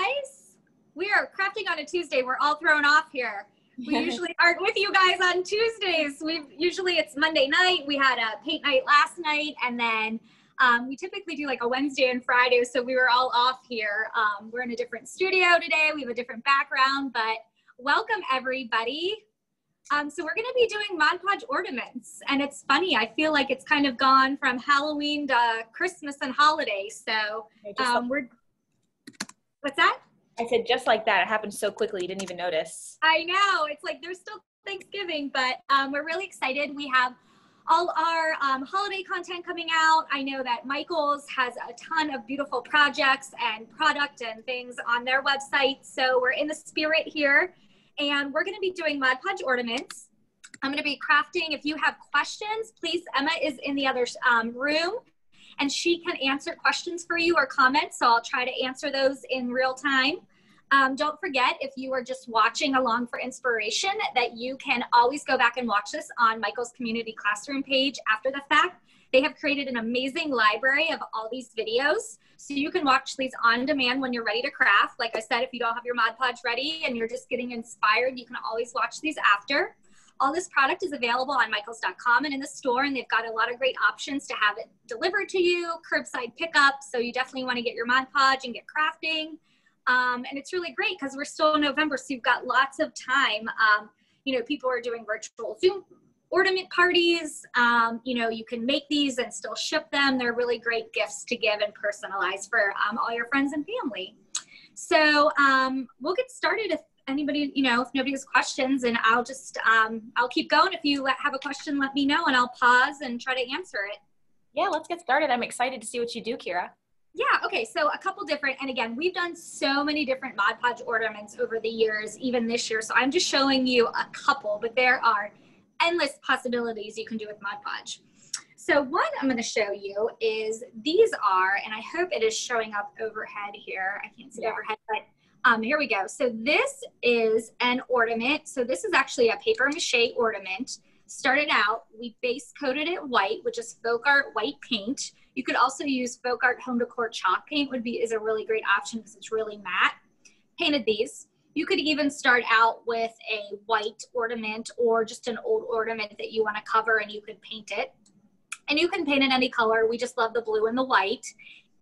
guys. We are crafting on a Tuesday. We're all thrown off here. We usually aren't with you guys on Tuesdays. Usually it's Monday night. We had a paint night last night, and then we typically do like a Wednesday and Friday, so we were all off here. We're in a different studio today. We have a different background, but welcome everybody. So we're gonna be doing Mod Podge ornaments, and it's funny, I feel like it's kind of gone from Halloween to Christmas and holidays, so what's that? I said just like that, it happened so quickly, you didn't even notice. I know, it's like there's still Thanksgiving, but we're really excited. We have all our holiday content coming out. I know that Michael's has a ton of beautiful projects and product and things on their website, so we're in the spirit here, and we're gonna be doing Mod Podge ornaments. I'm gonna be crafting. If you have questions, please, Emma is in the other room, and she can answer questions for you or comments, so I'll try to answer those in real time. Don't forget, if you are just watching along for inspiration, that you can always go back and watch this on Michael's Community Classroom page after the fact. They have created an amazing library of all these videos, so you can watch these on demand when you're ready to craft. Like I said, if you don't have your Mod Podge ready and you're just getting inspired, you can always watch these after. All this product is available on michaels.com and in the store, and they've got a lot of great options to have it delivered to you, curbside pickup, so you definitely want to get your Mod Podge and get crafting. And it's really great because we're still in November, so you've got lots of time. You know, people are doing virtual Zoom ornament parties. You know, you can make these and still ship them. They're really great gifts to give and personalize for all your friends and family. So we'll get started if anybody, you know, if nobody has questions, and I'll just, I'll keep going. If you have a question, let me know and I'll pause and try to answer it. Yeah, let's get started. I'm excited to see what you do, Kira. Yeah, okay, so a couple different, and again, we've done so many different Mod Podge ornaments over the years, even this year, so I'm just showing you a couple, but there are endless possibilities you can do with Mod Podge. So one I'm gonna show you is these are, and I hope it is showing up overhead here. I can't see it overhead, but here we go. So this is an ornament. So this is actually a paper mache ornament. Started out, we base coated it white, which is Folk Art white paint. You could also use Folk Art Home Decor chalk paint is a really great option because it's really matte. Painted these. You could even start out with a white ornament or just an old ornament that you want to cover, and you could paint it. And you can paint it any color. We just love the blue and the white.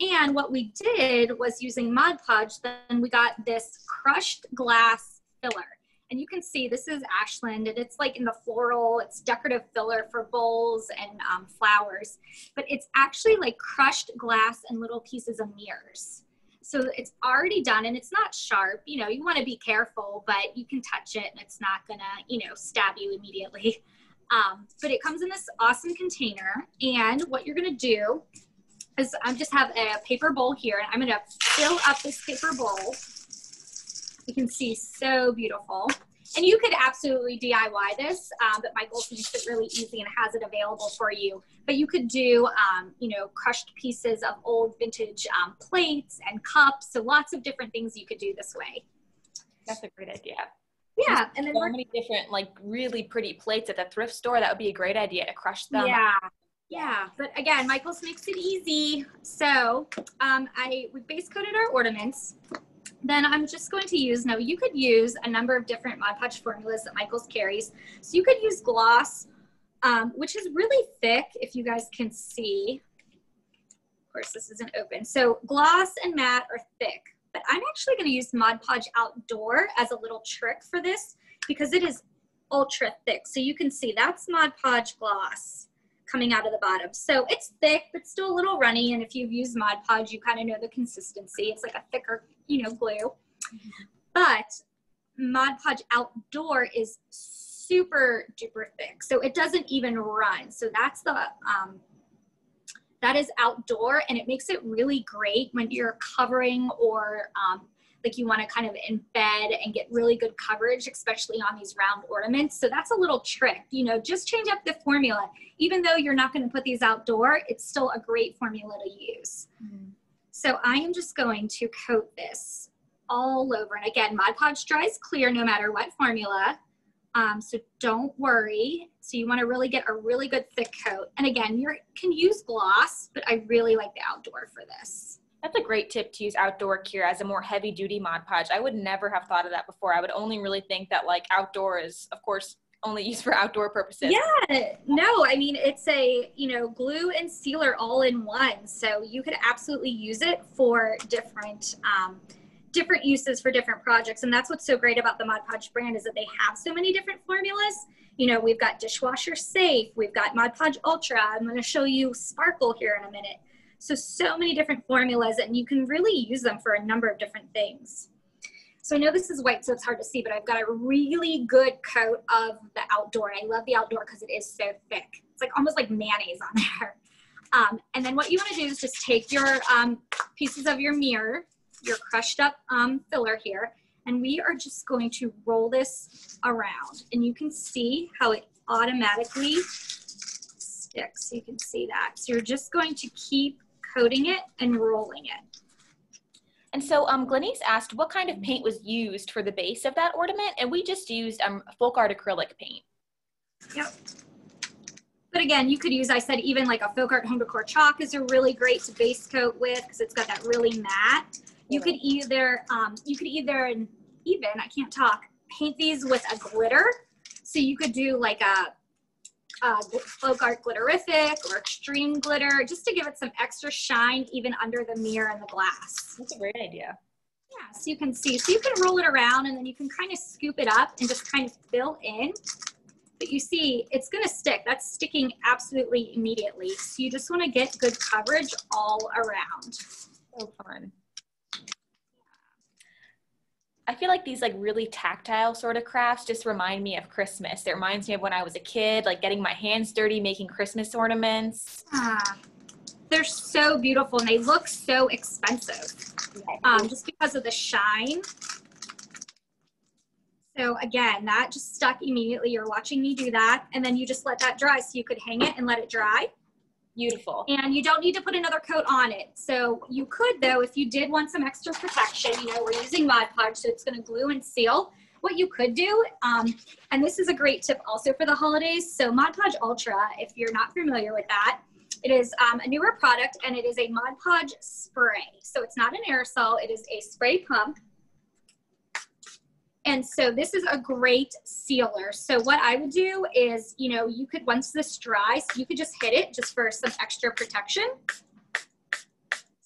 And what we did was using Mod Podge, then we got this crushed glass filler. And you can see this is Ashland, and it's like in the floral, it's decorative filler for bowls and flowers, but it's actually like crushed glass and little pieces of mirrors. So it's already done and it's not sharp, you know, you want to be careful, but you can touch it and it's not gonna, you know, stab you immediately. But it comes in this awesome container, and what you're gonna do is I just have a paper bowl here, and I'm gonna fill up this paper bowl. You can see, so beautiful. And you could absolutely DIY this, but Michael's makes it really easy and has it available for you. But you could do, you know, crushed pieces of old vintage plates and cups. So lots of different things you could do this way. That's a great idea. Yeah. And then so many different, like, really pretty plates at the thrift store. That would be a great idea to crush them. Yeah. Yeah, but again, Michael's makes it easy. So we base coated our ornaments. Then I'm just going to use, now you could use a number of different Mod Podge formulas that Michael's carries. So you could use gloss, which is really thick, if you guys can see. Of course, this isn't open. So gloss and matte are thick, but I'm actually gonna use Mod Podge Outdoor as a little trick for this because it is ultra thick. So you can see that's Mod Podge gloss coming out of the bottom. So it's thick, but still a little runny. And if you've used Mod Podge, you kind of know the consistency. It's like a thicker, you know, glue. Mm-hmm. But Mod Podge Outdoor is super duper thick. So it doesn't even run. So that's the, that is outdoor, and it makes it really great when you're covering or like you want to kind of embed and get really good coverage, especially on these round ornaments. So that's a little trick, you know, just change up the formula. Even though you're not going to put these outdoor, it's still a great formula to use. Mm. So I am just going to coat this all over. And again, Mod Podge dries clear no matter what formula. So don't worry. So you want to really get a really good thick coat. And again, you can use gloss, but I really like the outdoor for this. That's a great tip to use outdoor cure as a more heavy duty Mod Podge. I would never have thought of that before. I would only really think that like outdoor is of course only used for outdoor purposes. Yeah, no, I mean, it's a, you know, glue and sealer all in one. So you could absolutely use it for different, different uses for different projects. And that's what's so great about the Mod Podge brand is that they have so many different formulas. You know, we've got dishwasher safe, we've got Mod Podge Ultra. I'm going to show you sparkle here in a minute. So many different formulas, and you can really use them for a number of different things. So I know this is white, so it's hard to see, but I've got a really good coat of the outdoor. I love the outdoor because it is so thick. It's like almost like mayonnaise on there. And then what you want to do is just take your pieces of your mirror, your crushed up filler here, and we are just going to roll this around. And you can see how it automatically sticks. You can see that. So you're just going to keep coating it and rolling it. And so Glenise asked what kind of paint was used for the base of that ornament, and we just used Folk Art acrylic paint. Yep. But again, you could use, I said, even like a Folk Art home decor chalk is a really great to base coat with because it's got that really matte. You could either, I can't talk, paint these with a glitter. So you could do like a Folk Art glitterific or extreme glitter just to give it some extra shine even under the mirror and the glass. That's a great idea. Yeah, so you can see, so you can roll it around and then you can kind of scoop it up and just kind of fill in. But you see, it's gonna stick. That's sticking absolutely immediately. So you just wanna get good coverage all around. So fun. I feel like these like really tactile sort of crafts just remind me of Christmas. It reminds me of when I was a kid, like getting my hands dirty, making Christmas ornaments. They're so beautiful and they look so expensive just because of the shine. So again, that just stuck immediately. You're watching me do that. And then you just let that dry so you could hang it and let it dry. Beautiful. And you don't need to put another coat on it. So you could though, if you did want some extra protection, you know, we're using Mod Podge, so it's gonna glue and seal. What you could do, and this is a great tip also for the holidays. So Mod Podge Ultra, if you're not familiar with that, it is a newer product and it is a Mod Podge spray. So it's not an aerosol, it is a spray pump. And so this is a great sealer. So what I would do is, you know, you could, once this dries, you could just hit it just for some extra protection,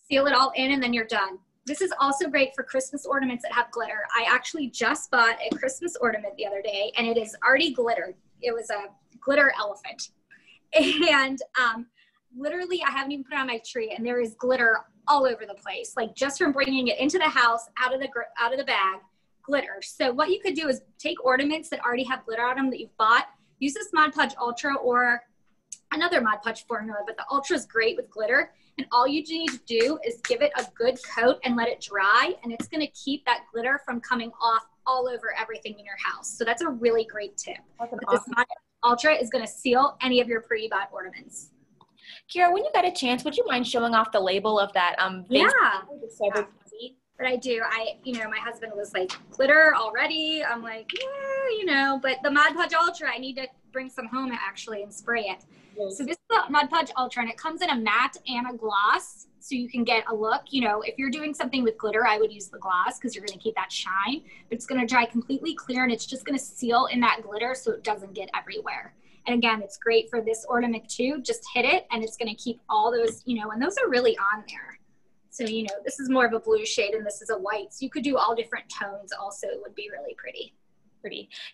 seal it all in, and then you're done. This is also great for Christmas ornaments that have glitter. I actually just bought a Christmas ornament the other day and it is already glittered. It was a glitter elephant. And literally I haven't even put it on my tree and there is glitter all over the place. Like just from bringing it into the house, out of the bag, glitter. So what you could do is take ornaments that already have glitter on them that you've bought, use this Mod Podge Ultra or another Mod Podge formula, but the Ultra is great with glitter. And all you need to do is give it a good coat and let it dry. And it's going to keep that glitter from coming off all over everything in your house. So that's a really great tip. This Mod Podge Ultra is going to seal any of your pre-bought ornaments. Kira, when you got a chance, would you mind showing off the label of that? Yeah. But I do, you know, my husband was like, glitter already. I'm like, yeah, you know, but the Mod Podge Ultra, I need to bring some home actually and spray it. Yes. So this is the Mod Podge Ultra and it comes in a matte and a gloss. So you can get a look, you know, if you're doing something with glitter, I would use the gloss because you're going to keep that shine, but it's going to dry completely clear and it's just going to seal in that glitter so it doesn't get everywhere. And again, it's great for this ornament too. Just hit it and it's going to keep all those, you know, and those are really on there. So, you know, this is more of a blue shade and this is a white. So you could do all different tones also. It would be really pretty.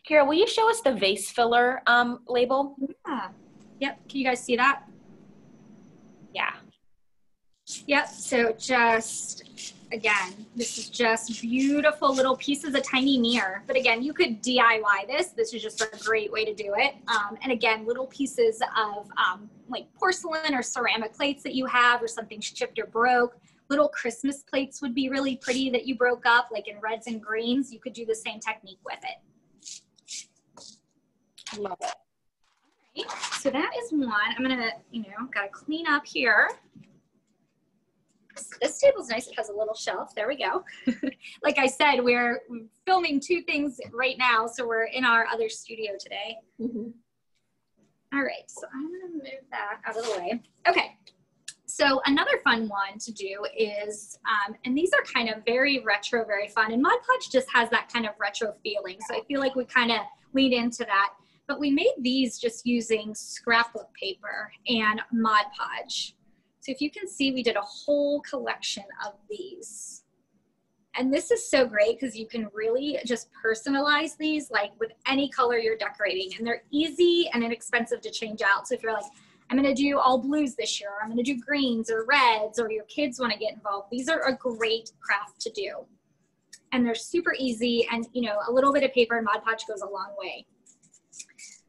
Kira, will you show us the vase filler label? Yeah. Yep. Can you guys see that? Yeah. Yep. So just, again, this is just beautiful little pieces, a tiny mirror. But again, you could DIY this. This is just a great way to do it. And again, little pieces of like porcelain or ceramic plates that you have or something chipped or broke. Little Christmas plates would be really pretty that you broke up, like in reds and greens. You could do the same technique with it. I love it. All right, so that is one. I'm gonna, you know, gotta clean up here. This table's nice, it has a little shelf. There we go. Like I said, we're filming two things right now, so we're in our other studio today. Mm-hmm. All right, so I'm gonna move that out of the way. Okay. So another fun one to do is, and these are kind of very retro, very fun, and Mod Podge just has that kind of retro feeling. So I feel like we kind of lead into that, but we made these just using scrapbook paper and Mod Podge. So if you can see, we did a whole collection of these. And this is so great because you can really just personalize these like with any color you're decorating, and they're easy and inexpensive to change out. So if you're like, I'm gonna do all blues this year, or I'm gonna do greens or reds, or your kids wanna get involved, these are a great craft to do. And they're super easy, and you know, a little bit of paper and Mod Podge goes a long way.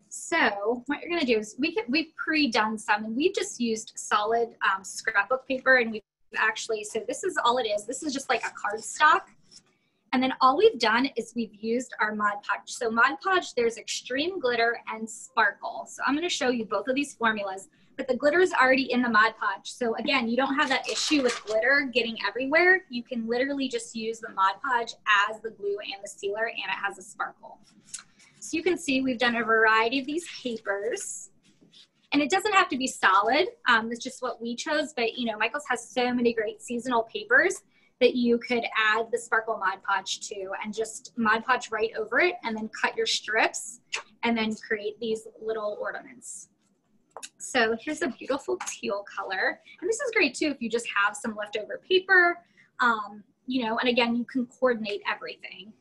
So what you're gonna do is, we've pre-done some, and we've just used solid scrapbook paper, and we've actually, so this is all it is. This is just like a cardstock. And then all we've done is we've used our Mod Podge. So Mod Podge, there's extreme glitter and sparkle. So I'm gonna show you both of these formulas, but the glitter is already in the Mod Podge. So again, you don't have that issue with glitter getting everywhere. You can literally just use the Mod Podge as the glue and the sealer, and it has a sparkle. So you can see we've done a variety of these papers, and it doesn't have to be solid. It's just what we chose, but you know, Michael's has so many great seasonal papers that you could add the sparkle Mod Podge to, and just Mod Podge right over it, and then cut your strips and then create these little ornaments. So here's a beautiful teal color. And this is great too if you just have some leftover paper, you know, and again, you can coordinate everything.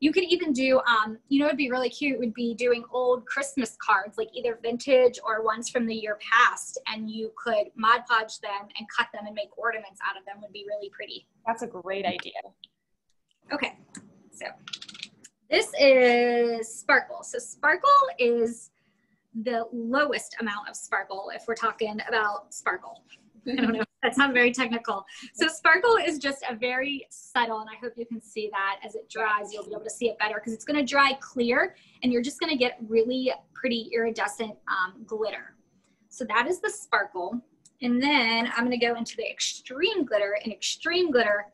You could even do, you know, it'd be really cute, would be doing old Christmas cards, like either vintage or ones from the year past, and you could Mod Podge them and cut them and make ornaments out of them. Would be really pretty. That's a great idea. Okay, so this is sparkle. So sparkle is the lowest amount of sparkle if we're talking about sparkle. I don't know. That's not very technical. So sparkle is just a very subtle, and I hope you can see that as it dries, you'll be able to see it better because it's going to dry clear, and you're just going to get really pretty iridescent glitter. So that is the sparkle. And then I'm going to go into the extreme glitter, and extreme glitter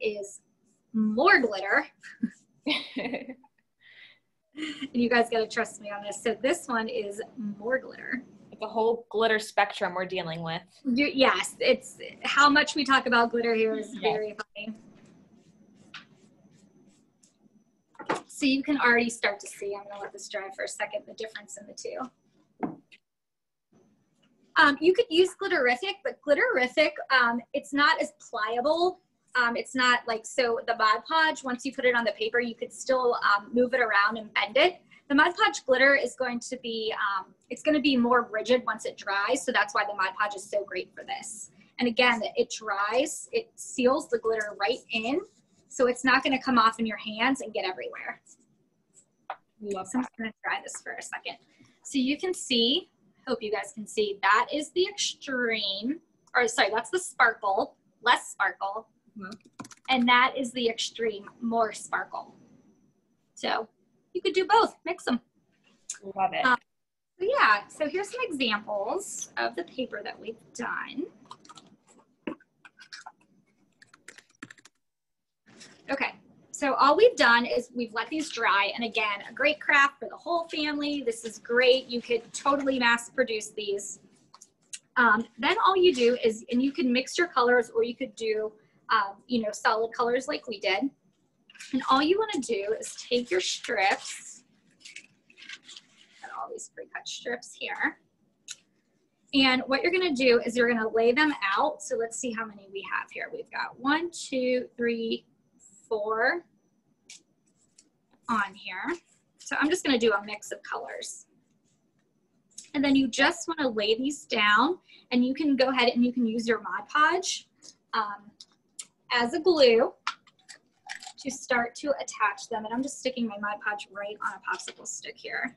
is more glitter. And you guys got to trust me on this. So this one is more glitter. The whole glitter spectrum we're dealing with. Yes, it's how much we talk about glitter here is very funny. So you can already start to see, I'm gonna let this dry for a second, the difference in the two. You could use glitterific, but glitterific, it's not as pliable. It's not like, so the Mod Podge, once you put it on the paper, you could still move it around and bend it. The Mod Podge glitter is going to be, it's going to be more rigid once it dries. So that's why the Mod Podge is so great for this. And again, it dries, it seals the glitter right in. So it's not going to come off in your hands and get everywhere. Love that. I'm just going to dry this for a second. So you can see, hope you guys can see, that is the extreme, or sorry, that's the sparkle, less sparkle. Mm-hmm. And that is the extreme, more sparkle. So you could do both, mix them. Love it. So yeah, so here's some examples of the paper that we've done. Okay, so all we've done is we've let these dry, and again, a great craft for the whole family. This is great, you could totally mass produce these. Then all you do is, and you can mix your colors, or you could do, you know, solid colors like we did. And all you want to do is take your strips, got all these pre-cut strips here, and what you're going to do is you're going to lay them out. So let's see how many we have here. We've got 1, 2, 3, 4 on here. So I'm just going to do a mix of colors. And then you just want to lay these down, and you can go ahead and you can use your Mod Podge as a glue to start to attach them. And I'm just sticking my Mod Podge right on a popsicle stick here.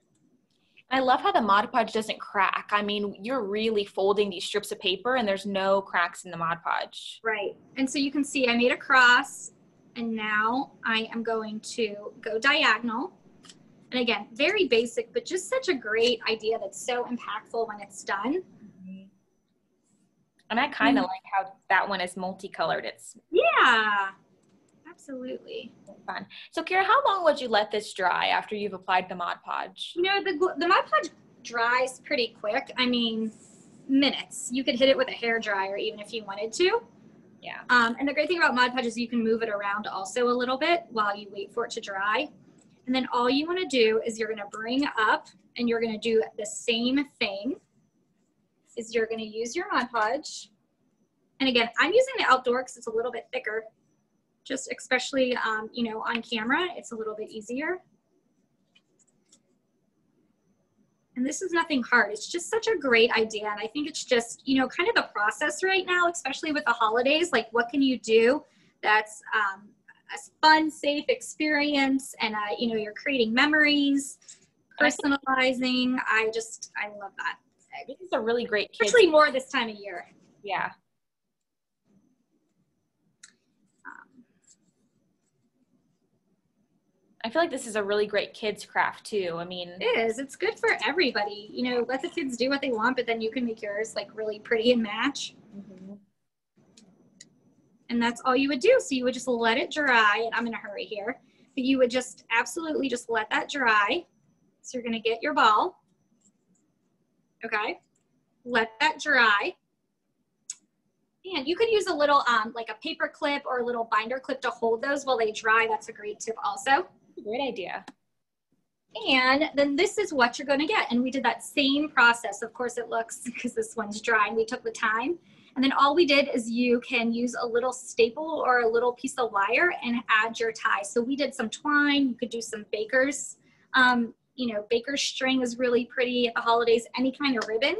I love how the Mod Podge doesn't crack. I mean, you're really folding these strips of paper, and there's no cracks in the Mod Podge. Right, and so you can see I made a cross, and now I am going to go diagonal. And again, very basic, but just such a great idea that's so impactful when it's done. Mm-hmm. And I kind of like how that one is multicolored. It's yeah. Absolutely. Fun. So Kara, how long would you let this dry after you've applied the Mod Podge? You know, the Mod Podge dries pretty quick. I mean, minutes. You could hit it with a hairdryer even if you wanted to. Yeah. And the great thing about Mod Podge is you can move it around also a little bit while you wait for it to dry. And then all you want to do is you're going to bring up and you're going to do the same thing. Is you're going to use your Mod Podge. And again, I'm using the outdoor because it's a little bit thicker. Just especially, you know, on camera, it's a little bit easier. And this is nothing hard. It's just such a great idea. And I think it's just, you know, kind of the process right now, especially with the holidays, like what can you do that's a fun, safe experience and, you know, you're creating memories, personalizing. I love that. This is a really great kid. Especially more this time of year. Yeah. I feel like this is a really great kids craft too. I mean, it is, it's good for everybody. You know, let the kids do what they want, but then you can make yours like really pretty and match. Mm-hmm. And that's all you would do. So you would just let it dry, and I'm in a hurry here, but you would just absolutely just let that dry. So you're gonna get your ball, okay? Let that dry. And you could use a little, like a paper clip or a little binder clip to hold those while they dry. That's a great tip also. Great idea. And then this is what you're going to get. And we did that same process. Of course it looks, because this one's dry and we took the time. And then all we did is you can use a little staple or a little piece of wire and add your tie. So we did some twine. You could do some baker's, you know, baker's string is really pretty at the holidays, any kind of ribbon.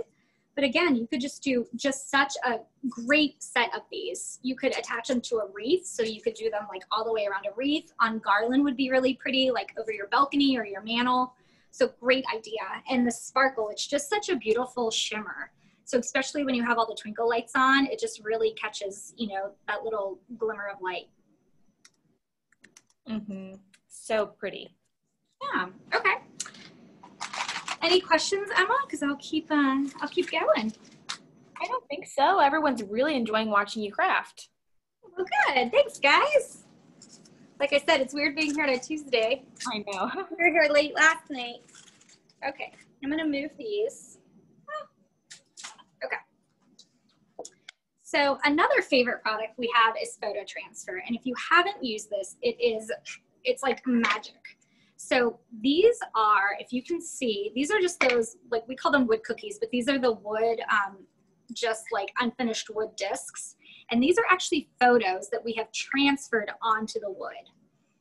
But again, you could just do just such a great set of these. You could attach them to a wreath. So you could do them like all the way around a wreath. On garland would be really pretty, like over your balcony or your mantle. So great idea. And the sparkle, it's just such a beautiful shimmer. So especially when you have all the twinkle lights on, it just really catches, you know, that little glimmer of light. Mm-hmm. So pretty. Yeah, okay. Any questions, Emma? Because I'll keep going. I don't think so. Everyone's really enjoying watching you craft. Well, good. Thanks, guys. Like I said, it's weird being here on a Tuesday. I know. We were here late last night. Okay, I'm gonna move these. Okay. So another favorite product we have is Photo Transfer, and if you haven't used this, it's like magic. So these are, if you can see, these are just those, like we call them wood cookies, but these are the wood, just like unfinished wood discs. And these are actually photos that we have transferred onto the wood.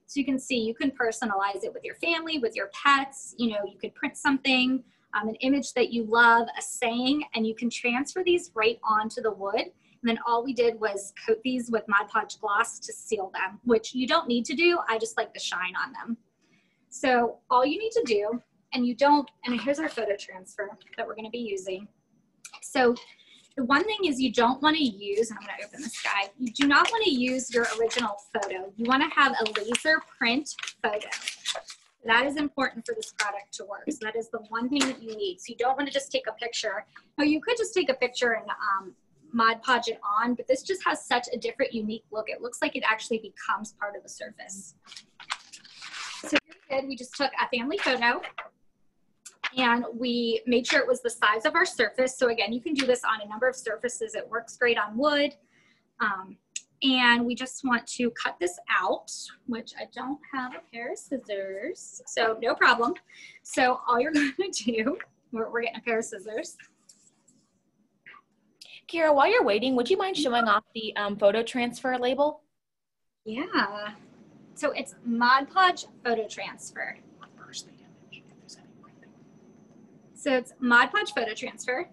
So you can see, you can personalize it with your family, with your pets, you know, you could print something, an image that you love, a saying, and you can transfer these right onto the wood. And then all we did was coat these with Mod Podge gloss to seal them, which you don't need to do. I just like the shine on them. So all you need to do, and you don't, and here's our photo transfer that we're gonna be using. So the one thing is you don't wanna use, and I'm gonna open this guy, you do not wanna use your original photo. You wanna have a laser print photo. That is important for this product to work. So that is the one thing that you need. So you don't wanna just take a picture. Now you could just take a picture and Mod Podge it on, but this just has such a different, unique look. It looks like it actually becomes part of the surface. We just took a family photo and we made sure it was the size of our surface. So again, you can do this on a number of surfaces. It works great on wood. And we just want to cut this out, which I don't have a pair of scissors, so no problem. So all you're gonna do, we're getting a pair of scissors. Kara, while you're waiting, would you mind showing off the photo transfer label? Yeah. So it's Mod Podge Photo Transfer. So it's Mod Podge Photo Transfer.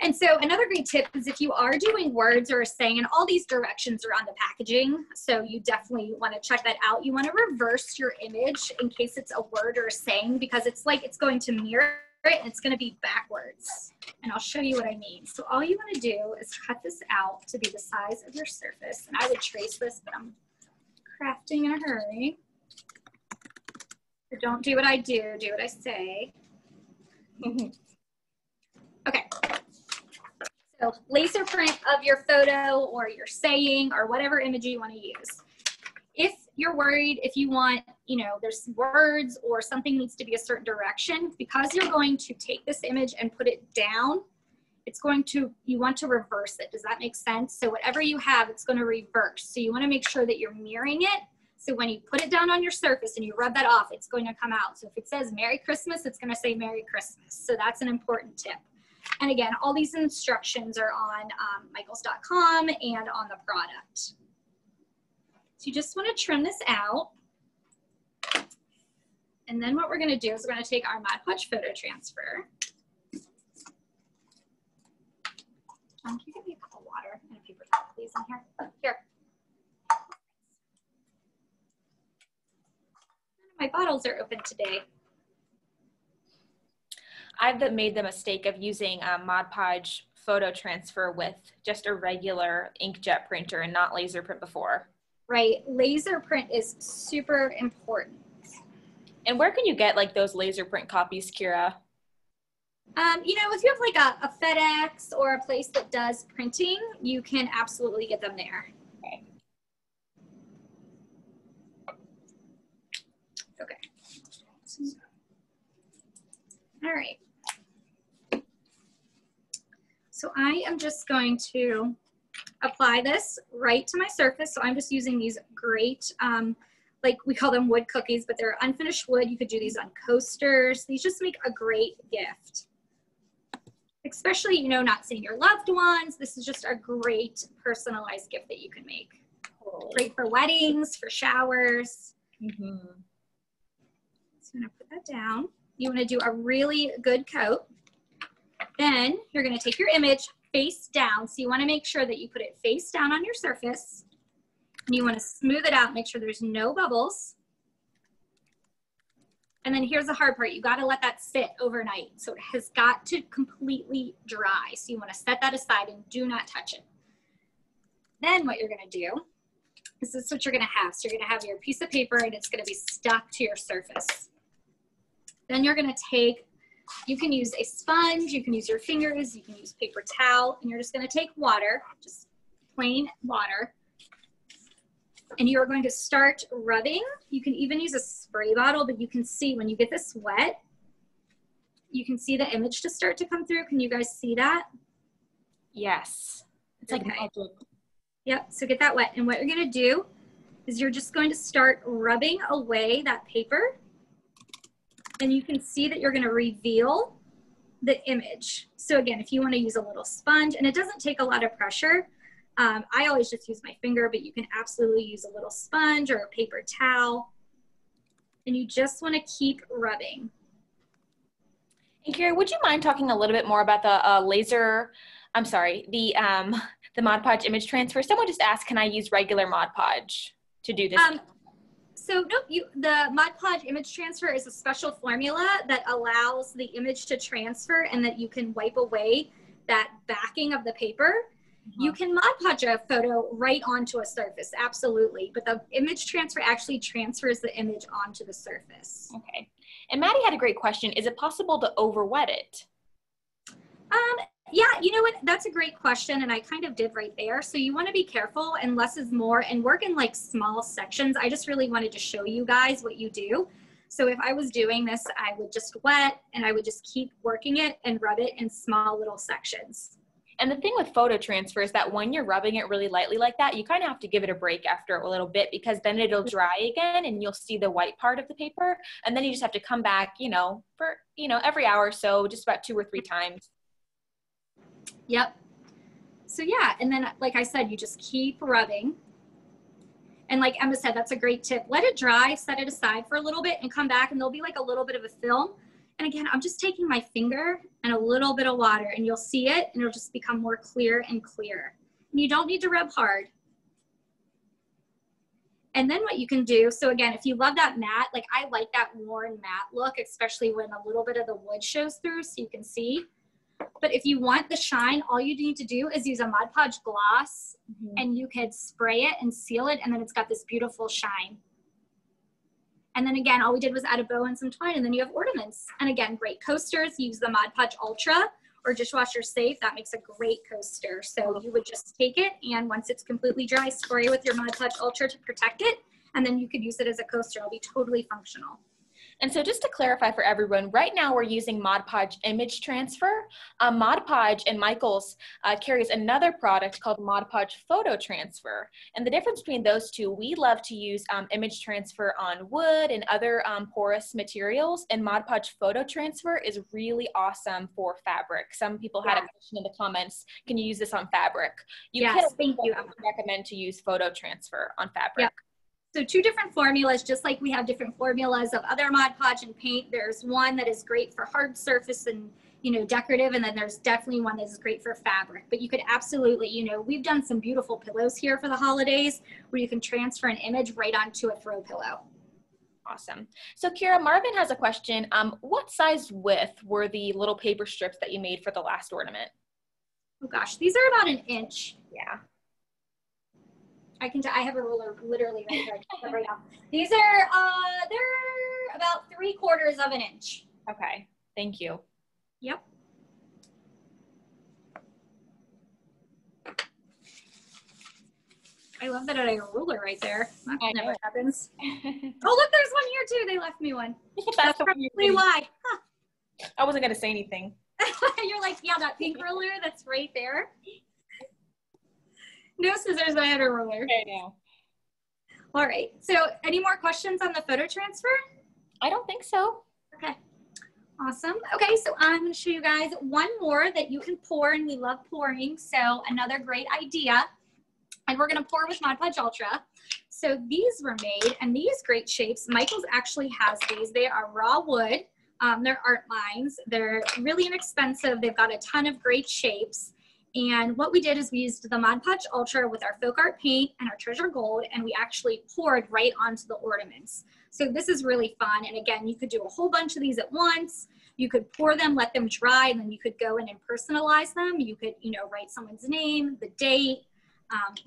And so another great tip is if you are doing words or a saying, and all these directions are on the packaging, so you definitely want to check that out. You want to reverse your image in case it's a word or a saying, because it's like it's going to mirror it and it's going to be backwards. And I'll show you what I mean. So all you want to do is cut this out to be the size of your surface. And I would trace this, but I'm crafting in a hurry. So don't do what I do, do what I say. Okay. So laser print of your photo or your saying or whatever image you want to use. If you're worried, if you want, you know, there's words or something needs to be a certain direction, because you're going to take this image and put it down, it's going to, you want to reverse it. Does that make sense? So whatever you have, it's going to reverse. So you want to make sure that you're mirroring it. So when you put it down on your surface and you rub that off, it's going to come out. So if it says Merry Christmas, it's going to say Merry Christmas. So that's an important tip. And again, all these instructions are on Michaels.com and on the product. So you just want to trim this out. And then what we're going to do is we're going to take our Mod Podge Photo Transfer. John, can you give me a cup of water and a paper towel, please, in here? Here. My bottles are open today. I've made the mistake of using a Mod Podge Photo Transfer with just a regular inkjet printer and not laser print before. Right, laser print is super important. And where can you get like those laser print copies, Kira? You know, if you have like a FedEx or a place that does printing, you can absolutely get them there. Okay. Okay. All right. So I am just going to apply this right to my surface. So I'm just using these great, like we call them wood cookies, but they're unfinished wood. You could do these on coasters. These just make a great gift. Especially, you know, not seeing your loved ones. This is just a great personalized gift that you can make. Cool. Great for weddings, for showers. Mm-hmm. So I'm gonna put that down. You wanna do a really good coat. Then you're gonna take your image face down. So you wanna make sure that you put it face down on your surface. And you wanna smooth it out, make sure there's no bubbles. And then here's the hard part, you gotta let that sit overnight. So it has got to completely dry. So you wanna set that aside and do not touch it. Then what you're gonna do, this is what you're gonna have. So you're gonna have your piece of paper and it's gonna be stuck to your surface. Then you're gonna take, you can use a sponge, you can use your fingers, you can use paper towel, and you're just gonna take water, just plain water, and you are going to start rubbing. You can even use a spray bottle, but you can see when you get this wet, you can see the image just start to come through. Can you guys see that? Yes. It's like magic. Yep, so get that wet. And what you're gonna do is you're just going to start rubbing away that paper, and you can see that you're gonna reveal the image. So again, if you wanna use a little sponge, and it doesn't take a lot of pressure, I always just use my finger, but you can absolutely use a little sponge or a paper towel. And you just want to keep rubbing. And Kira, would you mind talking a little bit more about the the Mod Podge Image Transfer? Someone just asked, can I use regular Mod Podge to do this? So nope, the Mod Podge Image Transfer is a special formula that allows the image to transfer and that you can wipe away that backing of the paper. You can Mod Podge a photo right onto a surface, absolutely. But the image transfer actually transfers the image onto the surface. Okay. And Maddie had a great question. Is it possible to overwet it? Yeah, you know what? That's a great question. And I kind of did right there. So you want to be careful, and less is more, and work in like small sections. I just really wanted to show you guys what you do. So if I was doing this, I would just wet and I would just keep working it and rub it in small little sections. And the thing with photo transfer is that when you're rubbing it really lightly like that, you kind of have to give it a break after a little bit, because then it'll dry again and you'll see the white part of the paper. And then you just have to come back, you know, for, you know, every hour or so, just about 2 or 3 times. Yep. So yeah, and then like I said, you just keep rubbing. And like Emma said, that's a great tip. Let it dry, set it aside for a little bit and come back, and there'll be like a little bit of a film. And again, I'm just taking my finger and a little bit of water, and you'll see it, and it'll just become more clear and clearer. And you don't need to rub hard. And then what you can do, so again, if you love that matte, like I like that worn matte look, especially when a little bit of the wood shows through so you can see. But if you want the shine, all you need to do is use a Mod Podge gloss, and you could spray it and seal it, and then it's got this beautiful shine. And then again, all we did was add a bow and some twine, and then you have ornaments. And again, great coasters. Use the Mod Podge Ultra or dishwasher safe. That makes a great coaster. So you would just take it, and once it's completely dry, spray with your Mod Podge Ultra to protect it. and then you could use it as a coaster. It'll be totally functional. And so just to clarify for everyone, right now we're using Mod Podge Image Transfer. Mod Podge and Michaels carries another product called Mod Podge Photo Transfer. And the difference between those two, we love to use image transfer on wood and other porous materials, and Mod Podge Photo Transfer is really awesome for fabric. Some people had a question in the comments, can you use this on fabric? I recommend to use Photo Transfer on fabric. Yep. So two different formulas, just like we have different formulas of other Mod Podge and paint. There's one that is great for hard surface and, you know, decorative, and then there's definitely one that is great for fabric. But you could absolutely, you know, we've done some beautiful pillows here for the holidays where you can transfer an image right onto a throw pillow. Awesome. So Kira, Marvin has a question. What size width were the little paper strips that you made for the last ornament? Oh gosh, these are about an inch. Yeah. I have a ruler literally right here right now. These are, they're about 3/4 of an inch. Okay, thank you. Yep. I love that I have a ruler right there. That never happens. Oh, look, there's one here too. They left me one. That's probably why. Huh. I wasn't going to say anything. You're like, yeah, that pink ruler that's right there. No scissors, but I had a ruler. I know. All right, so any more questions on the photo transfer? I don't think so. Okay, awesome. Okay, so I'm gonna show you guys one more that you can pour, and we love pouring, so another great idea. And we're gonna pour with Mod Podge Ultra. So these were made, and these great shapes, Michael's actually has these. They are raw wood, they're art lines. They're really inexpensive. They've got a ton of great shapes. And what we did is we used the Mod Podge Ultra with our Folk Art paint and our Treasure Gold, and we actually poured right onto the ornaments. So this is really fun. And again, you could do a whole bunch of these at once. You could pour them, let them dry, and then you could go in and personalize them. You could, you know, write someone's name, the date,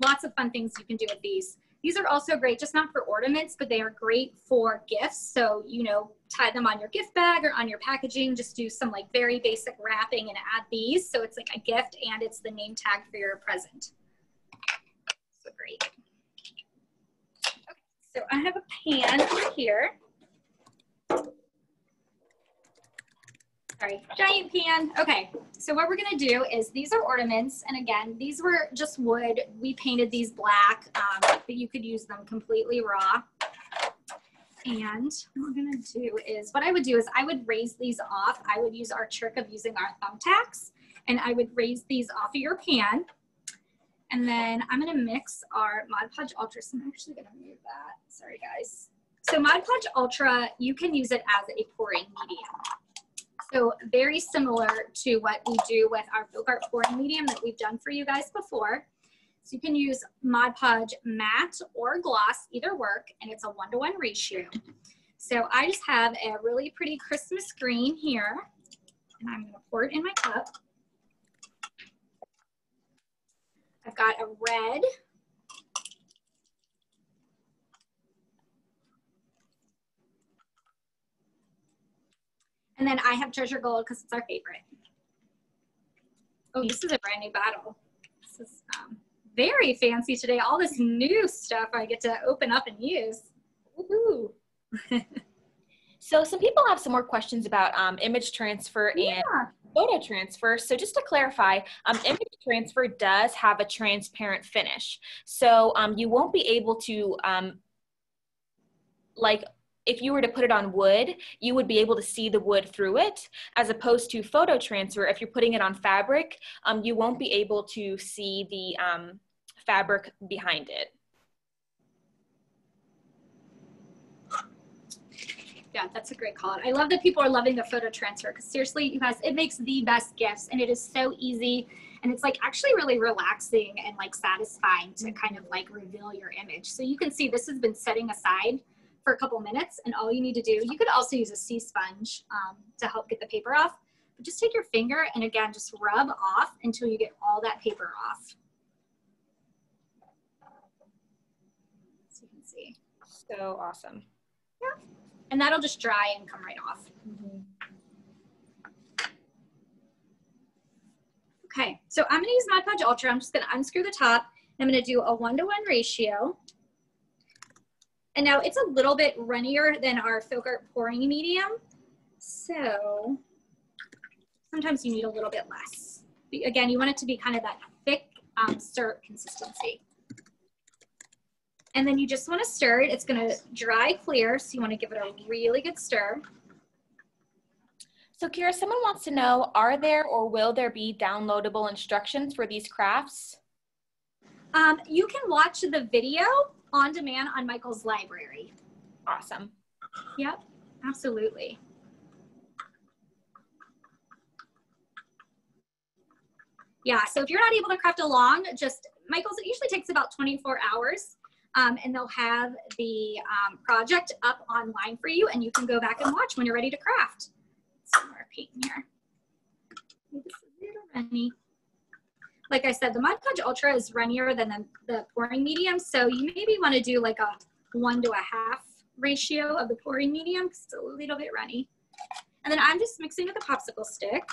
lots of fun things you can do with these. These are also great, just not for ornaments, but they are great for gifts. So, you know, tie them on your gift bag or on your packaging, just do some like very basic wrapping and add these. So it's like a gift and it's the name tag for your present. So great. Okay, so I have a pan here. Sorry, giant pan. Okay, so what we're gonna do is these are ornaments, and again, these were just wood. We painted these black, but you could use them completely raw. And what we're gonna do is, what I would do is I would raise these off. I would use our trick of using our thumbtacks, and I would raise these off of your pan. And then I'm gonna mix our Mod Podge Ultra. So I'm actually gonna move that, sorry guys. So Mod Podge Ultra, you can use it as a pouring medium. So very similar to what we do with our Folk Art pouring medium that we've done for you guys before. So you can use Mod Podge matte or gloss, either work, and it's a 1:1 ratio. So I just have a really pretty Christmas green here, and I'm gonna pour it in my cup. I've got a red. And then I have Treasure Gold because it's our favorite. Oh, this is a brand new bottle. This is very fancy today. All this new stuff I get to open up and use. Woohoo! So some people have some more questions about image transfer and photo transfer. So just to clarify, image transfer does have a transparent finish. So you won't be able to like, if you were to put it on wood, you would be able to see the wood through it, as opposed to photo transfer. If you're putting it on fabric, you won't be able to see the fabric behind it. Yeah, that's a great call. I love that people are loving the photo transfer, because seriously, you guys, it makes the best gifts, and it is so easy. And it's like actually really relaxing and like satisfying to kind of like reveal your image. So you can see this has been setting aside for a couple minutes, and all you need to do, you could also use a sea sponge to help get the paper off, but just take your finger and again, just rub off until you get all that paper off. So you can see. So awesome. Yeah, and that'll just dry and come right off. Mm-hmm. Okay, so I'm gonna use Mod Podge Ultra. I'm just gonna unscrew the top, and I'm gonna do a 1:1 ratio. And now it's a little bit runnier than our folk art pouring medium. So sometimes you need a little bit less. Again, you want it to be kind of that thick syrup consistency. And then you just want to stir it. It's going to dry clear, so you want to give it a really good stir. So Kira, someone wants to know, are there or will there be downloadable instructions for these crafts? You can watch the video on demand on Michael's library. Awesome. Yep, absolutely. Yeah, so if you're not able to craft along, just Michael's, it usually takes about 24 hours. And they'll have the project up online for you, and you can go back and watch when you're ready to craft. Some more paint in here. It's a little runny. Like I said, the Mod Podge Ultra is runnier than the pouring medium, so you maybe want to do like a 1:1/2 ratio of the pouring medium, because it's a little bit runny. And then I'm just mixing with a popsicle stick.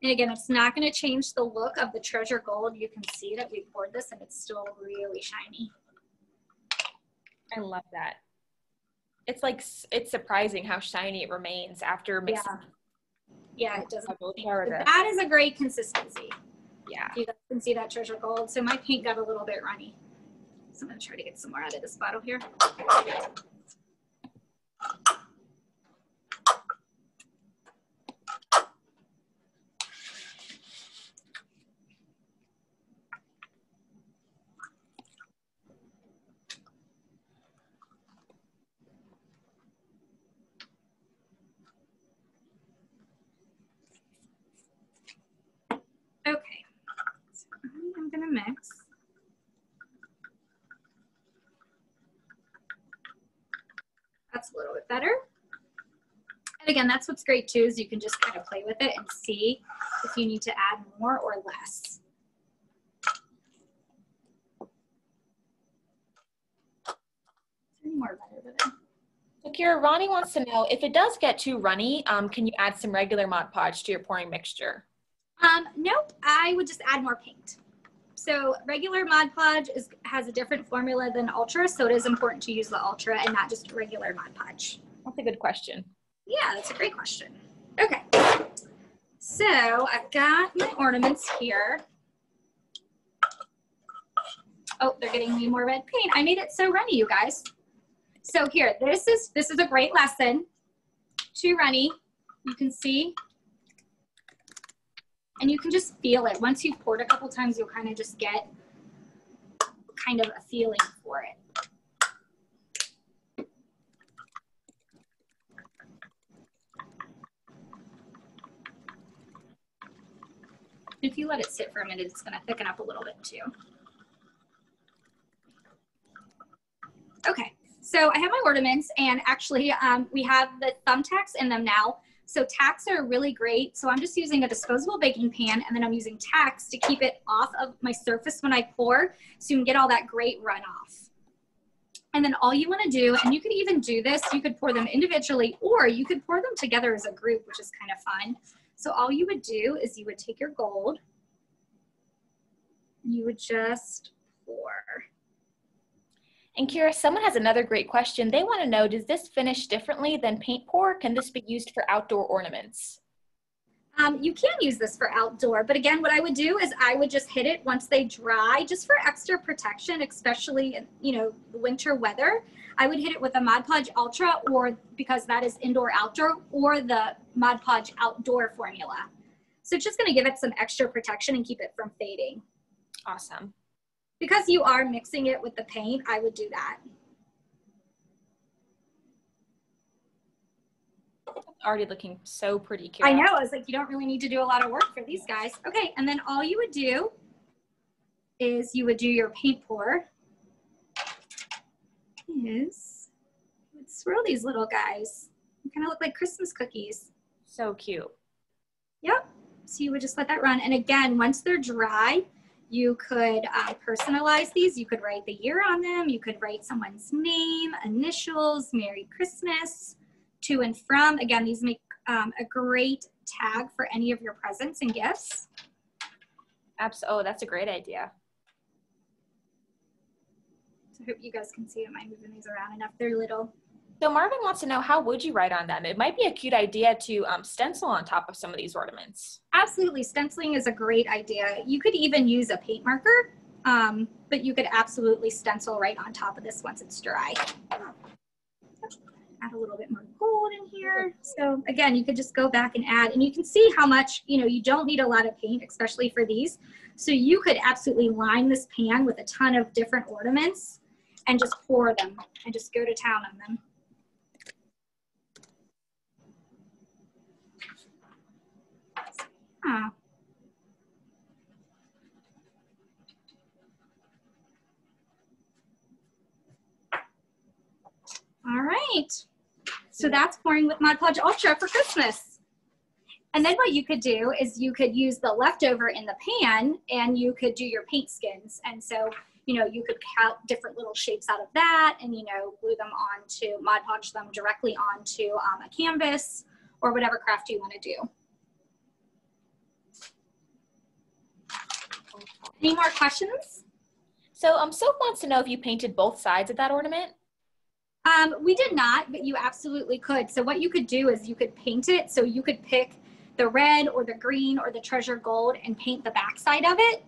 And again, it's not going to change the look of the Treasure Gold. You can see that we poured this and it's still really shiny. I love that. It's like, it's surprising how shiny it remains after mixing. Yeah, it doesn't change. That is a great consistency. Yeah. You guys can see that Treasure Gold. So my paint got a little bit runny. So I'm going to try to get some more out of this bottle here. Mix. That's a little bit better. And again, that's what's great too, is you can just kind of play with it and see if you need to add more or less. More better than so Kira, Ronnie wants to know, if it does get too runny, can you add some regular Mod Podge to your pouring mixture? Nope, I would just add more paint. So regular Mod Podge has a different formula than Ultra, so it is important to use the Ultra and not just regular Mod Podge. That's a good question. Yeah, that's a great question. Okay, so I've got my ornaments here. Oh, they're getting me more red paint. I made it so runny, you guys. So here, this is a great lesson. Too runny, you can see. And you can just feel it. Once you've poured a couple times, you'll kind of just get kind of a feeling for it. If you let it sit for a minute, it's going to thicken up a little bit too. Okay, so I have my ornaments, and actually we have the thumbtacks in them now. So tacks are really great. So I'm just using a disposable baking pan, and then I'm using tacks to keep it off of my surface when I pour, so you can get all that great runoff. And then all you wanna do, and you could even do this, you could pour them individually, or you could pour them together as a group, which is kind of fun. So all you would do is you would take your gold, you would just pour. And Kira, someone has another great question. They want to know, does this finish differently than paint pour? Can this be used for outdoor ornaments? You can use this for outdoor, but again, what I would do is I would just hit it once they dry, just for extra protection, especially in, you know, winter weather. I would hit it with a Mod Podge Ultra, or because that is indoor-outdoor, or the Mod Podge Outdoor formula. So it's just going to give it some extra protection and keep it from fading. Awesome. Because you are mixing it with the paint, I would do that. It's already looking so pretty, Kira. I know, I was like, you don't really need to do a lot of work for these guys. Okay, and then all you would do is you would do your paint pour. Yes, you would swirl these little guys. They kind of look like Christmas cookies. So cute. Yep, so you would just let that run. And again, once they're dry, you could personalize these. You could write the year on them. You could write someone's name, initials, Merry Christmas, to and from. Again, these make a great tag for any of your presents and gifts. Absolutely. Oh, that's a great idea. So I hope you guys can see it. Am I moving these around enough? They're little. So Marvin wants to know, how would you write on them? It might be a cute idea to stencil on top of some of these ornaments. Absolutely, stenciling is a great idea. You could even use a paint marker, but you could absolutely stencil right on top of this once it's dry. Add a little bit more gold in here. So again, you could just go back and add, and you can see how much, you know, you don't need a lot of paint, especially for these. So you could absolutely line this pan with a ton of different ornaments and just pour them and just go to town on them. Huh. All right, so that's pouring with Mod Podge Ultra for Christmas. And then what you could do is you could use the leftover in the pan and you could do your paint skins. And so, you know, you could cut different little shapes out of that and, you know, glue them onto, Mod Podge them directly onto a canvas or whatever craft you want to do. Any more questions? So Soph wants to know if you painted both sides of that ornament. We did not, but you absolutely could. So what you could do is you could paint it. So you could pick the red or the green or the treasure gold and paint the backside of it.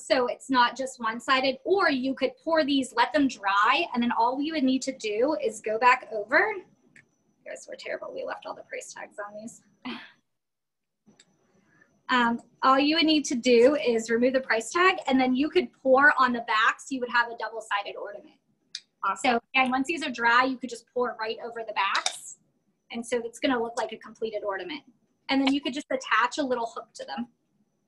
So it's not just one-sided, or you could pour these, let them dry, and then all you would need to do is go back over. Guys, we're terrible. We left all the price tags on these. All you would need to do is remove the price tag, and then you could pour on the back, so you would have a double-sided ornament. Awesome. So again, once these are dry, you could just pour right over the backs. And so it's going to look like a completed ornament. And then you could just attach a little hook to them.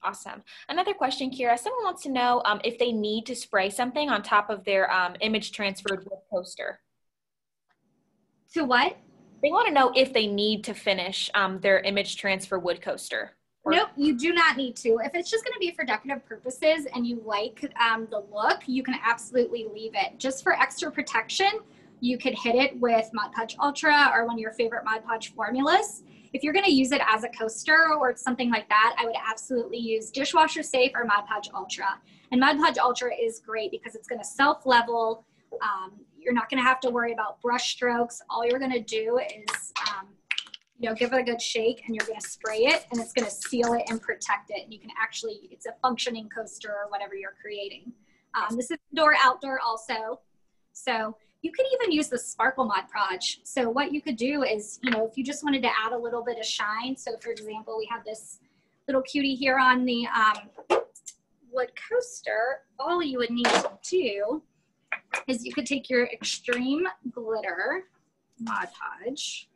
Awesome. Another question, Kira. Someone wants to know if they need to spray something on top of their image transferred wood poster. To what? They want to know if they need to finish their image transfer wood coaster. Nope, you do not need to. If it's just going to be for decorative purposes and you like the look, you can absolutely leave it. Just for extra protection, you could hit it with Mod Podge Ultra or one of your favorite Mod Podge formulas. If you're going to use it as a coaster or something like that, I would absolutely use Dishwasher Safe or Mod Podge Ultra. And Mod Podge Ultra is great because it's going to self-level. You're not going to have to worry about brush strokes. All you're going to do is you know, give it a good shake and you're going to spray it and it's going to seal it and protect it. And you can actually, it's a functioning coaster or whatever you're creating. This is indoor, outdoor also. So you could even use the Sparkle Mod Podge. So what you could do is, you know, if you just wanted to add a little bit of shine. So for example, we have this little cutie here on the wood coaster. All you would need to do is you could take your Extreme Glitter Mod Podge.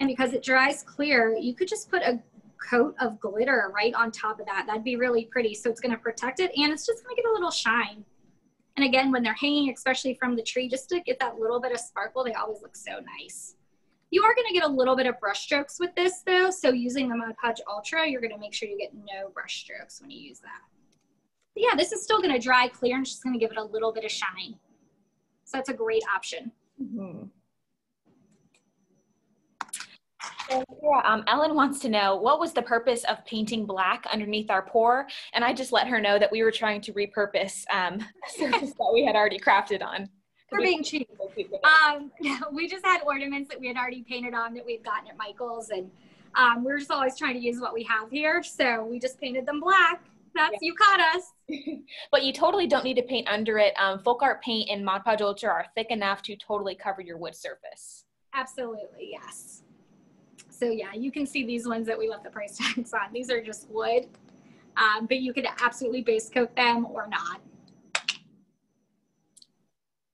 And because it dries clear, you could just put a coat of glitter right on top of that. That'd be really pretty. So it's going to protect it and it's just going to get a little shine. And again, when they're hanging, especially from the tree, just to get that little bit of sparkle, they always look so nice. You are going to get a little bit of brush strokes with this though. So using the Mod Podge Ultra, you're going to make sure you get no brush strokes when you use that. But yeah, this is still going to dry clear and just going to give it a little bit of shine. So that's a great option. Mm-hmm. So, yeah, Ellen wants to know, what was the purpose of painting black underneath our pour? And I just let her know that we were trying to repurpose surface that we had already crafted on. We're being cheap. We just had ornaments that we had already painted on that we had gotten at Michael's, and we're just always trying to use what we have here. So we just painted them black. That's, yeah. You caught us. But you totally don't need to paint under it. Folk Art paint and Mod Podge Ultra are thick enough to totally cover your wood surface. Absolutely, yes. So yeah, you can see these ones that we left the price tags on. These are just wood, but you could absolutely base coat them or not.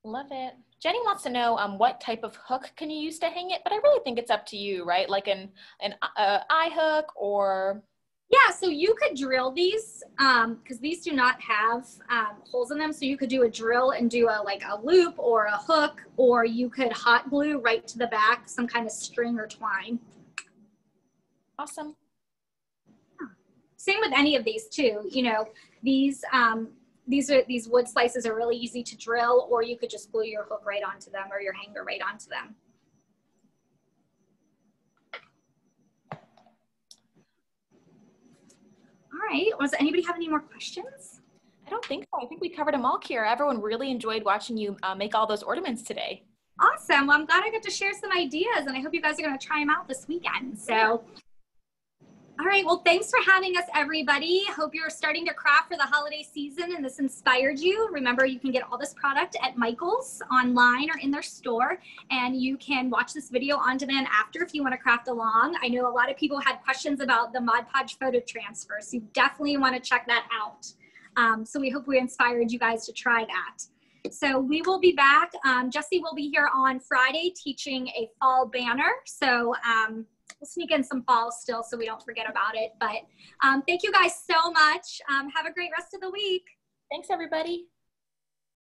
Love it. Jenny wants to know what type of hook can you use to hang it, but I really think it's up to you, right? Like an eye hook or? Yeah, so you could drill these because these do not have holes in them. So you could do a drill and do like a loop or a hook, or you could hot glue right to the back, some kind of string or twine. Awesome. Yeah. Same with any of these too. You know, these wood slices are really easy to drill, or you could just glue your hook right onto them or your hanger right onto them. All right, does anybody have any more questions? I don't think so. I think we covered them all, Kira. Everyone really enjoyed watching you make all those ornaments today. Awesome. Well, I'm glad I got to share some ideas, and I hope you guys are going to try them out this weekend. So, all right. Well, thanks for having us, everybody. Hope you're starting to craft for the holiday season and this inspired you. Remember, you can get all this product at Michael's online or in their store, and you can watch this video on demand after if you want to craft along. I know a lot of people had questions about the Mod Podge Photo Transfer, so you definitely want to check that out. So we hope we inspired you guys to try that. So we will be back. Jesse will be here on Friday teaching a fall banner. So we'll sneak in some fall still so we don't forget about it. But thank you guys so much. Have a great rest of the week. Thanks, everybody.